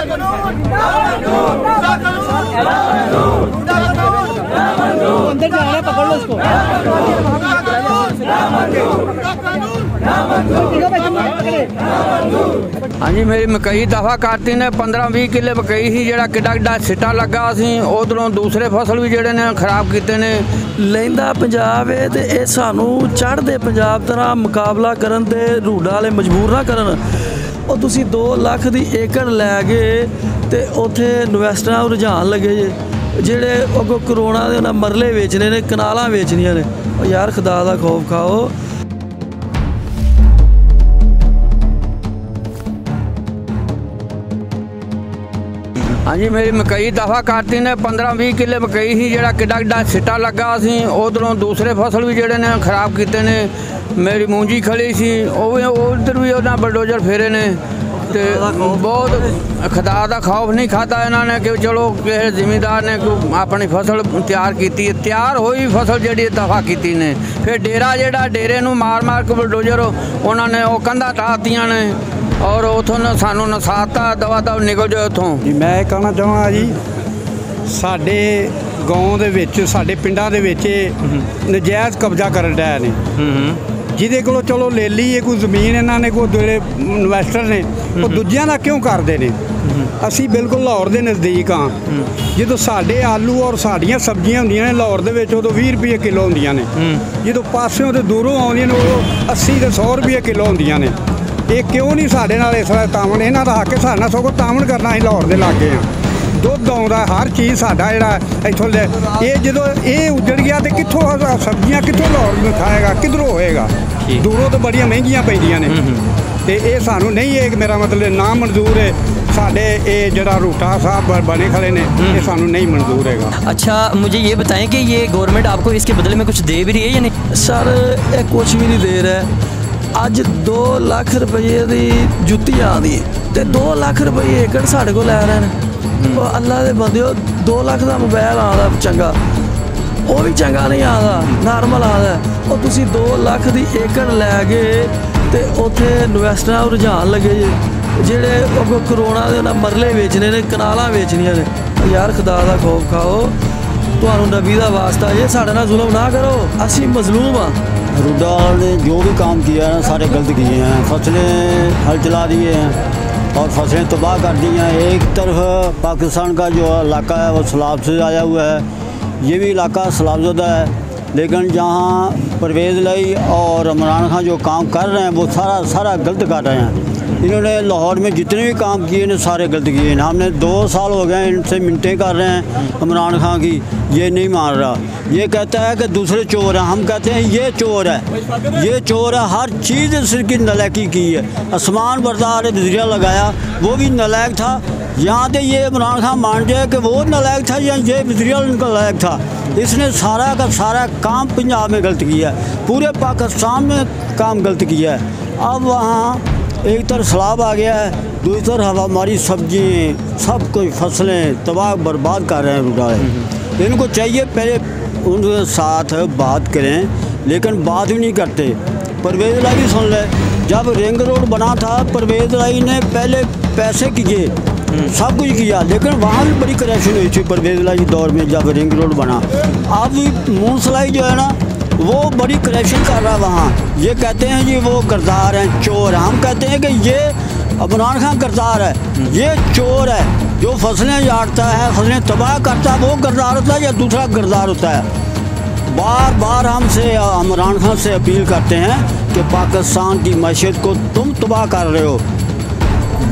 अंदर जा रहा है, पकड़ लो उसको। हाँ जी, मेरी मकई दफा करती ने 15-20 किले मकई ही जरा किडा सिटा लगा सी, उधरों दूसरे फसल भी जड़े ने खराब किते ने। लहिंदा पंजाब है तो यह सानू चढ़ते पंजाब तरह मुकाबला करन ते रूडा वाले मजबूर ना करन। और तुसी 2 लाख दी एकड़ लै गए तो उत्थे इन्वेस्टरां रुझान लगे जे, जेड़े अगो करोना दे उन्हां मरले वेचने ने, कनालां वेचनियां ने। और यार खुदा दा खौफ खाओ। हाँ जी, मेरी मकई दफा करती ने 15-20 किले मकई ही जरा किडा सिटा लगा सी, उधरों दूसरे फसल भी जड़े ने खराब किते ने। मेरी मूंजी खड़ी सी, उधर भी उन्हें बलडोजर फेरे ने। तो बहुत खुदा का खौफ नहीं खाता इन्होंने कि चलो किसी जिमीदार ने अपनी फसल तैयार की, तैयार हुई फसल जी दफा की ने। फिर डेरा जरा डेरे नूं मार मार के बलडोजर उन्होंने वो कंधा ढातियां ने और उतों ने सानू नसाता, दवा दव निकल जाओ उतों। जी मैं कहना चाहना जी, साढ़े गाँव के विच साढ़े पिंडा दे विच नजायज़ कब्जा कर रहा ने, जिदे को चलो ले लीए कोई जमीन इन्होंने को जो इन्वेस्टर ने वो दूजिया का क्यों करते हैं। असी बिल्कुल लाहौर के नज़दीक हाँ, जो साढ़े आलू और साड़ियाँ सब्जियां होंदियां ने लाहौर के उदो 20 रुपये किलो होंदियां ने, जो पासों तो दूरों आउंदियां ने उदो 80 से 100 रुपये किलो होंदियां ने। ये क्यों नहीं साढ़े नाल इस तरह तामन, इन्हों का हक साढ़े नाल सगों तामन करना। अं लाहौर के लागे हाँ, दुध आउंदा हर चीज़ साडा जिहड़ा इथों ले, ये जो ये उजड़ गया तो कितों सब्जियां कितों लाहौर में खाएगा, किधरों होएगा, दूरों तो बड़िया महंगिया पैंदियां ने। तो ये सानू नहीं, एक मेरा मतलब ना मंजूर है, साढ़े ये जरा रूटा साहब बने खड़े ने ये सानू नहीं मंजूर हैगा। अच्छा मुझे ये बताएं कि ये गवर्नमेंट आपको इसके बदले में कुछ दे भी रही है या नहीं? सर ये कुछ भी नहीं दे रहा है। अज 2 लाख रुपये की जुत्ती आ रही है तो 2 लाख रुपये एकड़ साढ़े को लै रहे हैं। और अल्लाह के बंदे 2 लाख का मोबाइल आ रहा चंगा, वो भी चंगा नहीं आ रहा, नॉर्मल आ रहा। और तुसी 2 लाख की एकड़ लै गए तो उत्थे इन्वेस्टर रुझान लगे जे, जेड़े अगो करोना दे उन्हां मरले वेचने ने, कनालां वेचनियां ने। यार खुदा दा खौफ खाओ, तुहानू नबी दा वास्ता ये साढ़े नाल जुल्म ना करो, असी मजलूम हाँ। रूडा ने जो भी काम किया है सारे गलत किए हैं, फसलें हल चला दिए हैं और फसलें तबाह कर दी हैं। एक तरफ पाकिस्तान का जो इलाका है वो सैलाब से आया हुआ है, ये भी इलाका सैलाबजदा है, लेकिन जहाँ परवेज़ लाई और इमरान खान जो काम कर रहे हैं वो सारा सारा गलत कर रहे हैं। इन्होंने लाहौर में जितने भी काम किए हैं सारे गलत किए हैं। हमने 2 साल हो गए इनसे मिनटें कर रहे हैं, इमरान खान की ये नहीं मान रहा, ये कहता है कि दूसरे चोर हैं। हम कहते हैं ये चोर है, ये चोर है, हर चीज़ इसकी नलायकी की है। आसमान बरदार नजरिया लगाया वो भी नलायक था, यहाँ तो ये इमरान खान मान जाए कि वो नलायक था या ये नजरिया नलायक था। इसने सारा का सारा काम पंजाब में गलत किया है, पूरे पाकिस्तान में काम गलत किया है। अब वहाँ एक तरफ सैलाब आ गया है, दूसरी तरफ हमारी सब्ज़ी सब कोई फसलें तबाह बर्बाद कर रहे हैं रूडा है। इनको चाहिए पहले उनके साथ बात करें, लेकिन बात भी नहीं करते। परवेज़ इलाही सुन ले, जब रिंग रोड बना था परवेज़ इलाही ने पहले पैसे किए, सब कुछ किया, लेकिन वहाँ भी बड़ी करप्शन हुई थी परवेज़ इलाही दौर में जब रिंग रोड बना। अब मून सलाई जो है ना वो बड़ी करप्शन कर रहा है वहाँ। ये कहते हैं जी वो करदार हैं, चोर हैं। हम कहते हैं कि ये इमरान खान करदार है, ये चोर है, जो फसलें झाड़ता है, फसलें तबाह करता है, वो करदार होता है या दूसरा करदार होता है। बार बार हमसे इमरान खान से अपील करते हैं कि पाकिस्तान की मैशियत को तुम तबाह कर रहे हो,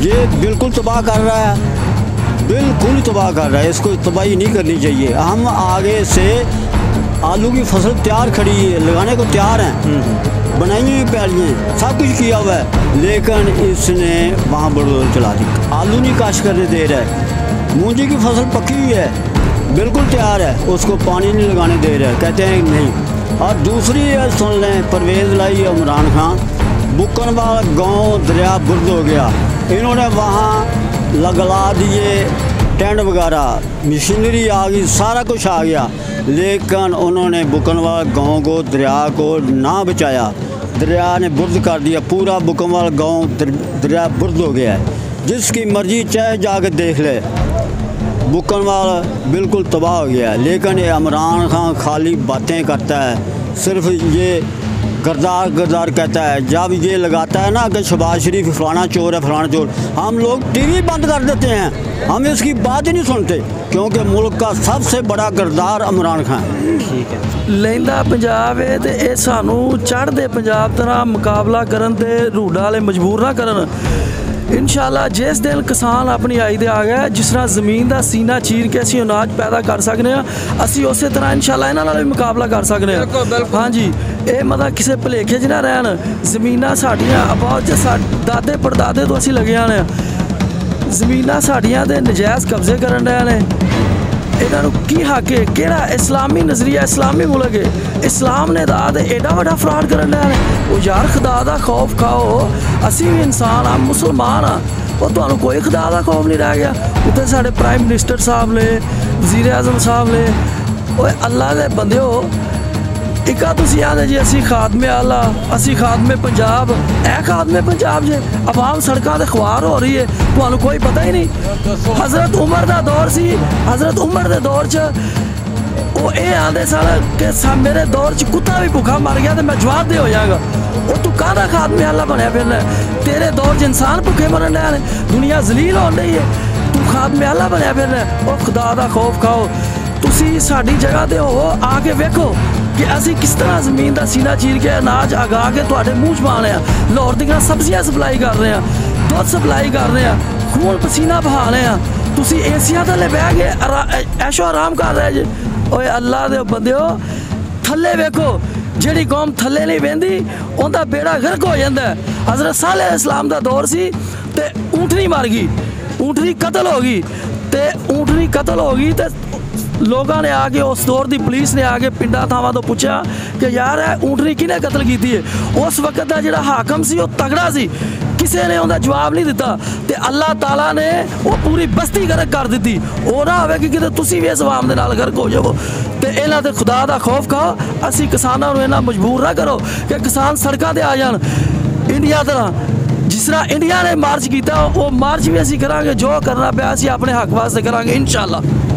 ये बिल्कुल तबाह कर रहा है, बिल्कुल तबाह कर रहा है। इसको तबाही नहीं करनी चाहिए। हम आगे से आलू की फसल तैयार खड़ी है, लगाने को तैयार हैं, बनाई हुई पैलियाँ, सब कुछ किया हुआ है, लेकिन इसने वहाँ बलडोजर चला दी, आलू नहीं काश करने दे रहा है। मूंजी की फसल पकी हुई है, बिल्कुल तैयार है, उसको पानी नहीं लगाने दे रहा है, कहते हैं नहीं। और दूसरी ये सुन लें, परवेज़ लाई इमरान खान बुकनवाल गाँव दरिया बुर्द हो गया, इन्होंने वहाँ लगला दिए टेंट वगैरह, मशीनरी आ गई, सारा कुछ आ गया, लेकिन उन्होंने बुकनवाल गांव को दरिया को ना बचाया, दरिया ने बुर्द कर दिया, पूरा बुकनवाल गांव दरिया बुर्द हो गया है। जिसकी मर्जी चाहे जाकर देख ले। बुकनवाला बिल्कुल तबाह हो गया है, लेकिन इमरान खान खाली बातें करता है, सिर्फ ये गद्दार गद्दार कहता है। जब ये लगाता है ना कि शहबाज शरीफ फलाना चोर है फलाना चोर, हम लोग टीवी बंद कर देते हैं, हम इसकी बात ही नहीं सुनते, क्योंकि मुल्क का सबसे बड़ा गद्दार इमरान खान। ठीक है, लैंदा पंजाब है तो यह सानू चढ़ते पंजाब तरह मुकाबला करन ते रूडा वाले मजबूर ना करन। इंशाल्लाह जिस दिन किसान अपनी आय दे आ गया, जिस तरह जमीन का सीना चीर के असी अनाज पैदा कर सकते हैं, असी उस तरह इंशाल्लाह इन्हां नाल भी मुकाबला कर सकते हैं। हाँ जी, ये मतलब किसी भुलेखे च ना रहन। जमीनां साडियां बहुत दादे परदादे तो असी लगे ने, जमीनां साडियां दे नजायज़ कब्जे करन रहे ने। इन्हों की हक है कि इस्लामी नजरिया, इस्लामी मुल्क है, इस्लाम ने दा दे एडा वड्डा फ्रॉड कर लिया है। वो यार खुदा दा खौफ खाओ, असी भी इंसान हाँ, मुसलमान हाँ, और तो कोई खुदा दा खौफ नहीं रह गया। उधर साढ़े प्राइम मिनिस्टर साहब ने, वजीर आजम साहब ने, वो अल्लाह के बंदे हो, इक्का तुसी याद है जी असी खादमे आला, असी खादमे पंजाब, ए खादमे पंजाब जे अवाम सड़कों से ख्वार हो रही है, तुहानू कोई पता ही नहीं। हजरत उमर का दौर सी, हजरत उमर के दौर च वो ये आते सन कि मेरे दौर च कुत्ता भी भुखा मर गया तो मैं जवाब दे हो जाएगा। वो तू कहदा खादमे आला बनया फिरना, तेरे दौर च इंसान भुखे मरन रहे हैं, दुनिया जलील हो रही है, तू खादमे आला बनया फिरना। और खुदा का खौफ खाओ, तुसी साडी जगह ते हो, आके वेखो कि असी किस तरह जमीन का सीना चीर के अनाज अगा के तुहाडे मूँह च पा रहे हैं। लाहौर दियां सब्जियां सप्लाई कर रहे हैं, दुध सप्लाई कर रहे हैं, खून पसीना बहा रहे हैं, तुसी एसियां थले बह के ऐशो आराम कर रहे जे। ओए अल्लाह दे बंदेओ, थले वेखो, जिहड़ी कौम थले नहीं वेंदी उहदा बेड़ा गर्क हो जांदा है। हजरत सालेह इस्लाम का दौर सी ते ऊंटनी मर गई, ऊंटनी कतल हो गई, ते ऊंटनी कतल हो गई ते लोगों ने आके उस दौर की पुलिस ने आके पिंडा थावां तो पूछा कि यार ऊंटनी किने कतल की है। उस वक्त का जो हाकम सी वह तगड़ा सी, किसी ने उनका जवाब नहीं दिता, तो अल्लाह तला ने वो पूरी बस्ती गर्क कर दी। वो ना हो कि तुसी भी इस अवाम के नाल गर्क हो जावो। तो इन्हां ते खुदा का खौफ खाओ, असी किसानों को इन्ना मजबूर ना करो कि किसान सड़कों पर आ जान। इंडिया तरह जिस तरह इंडिया ने मार्च किया, वो मार्च भी असी करांगे, जो करना पाया असी अपने हक वास्ते करांगे इंशाल्लाह।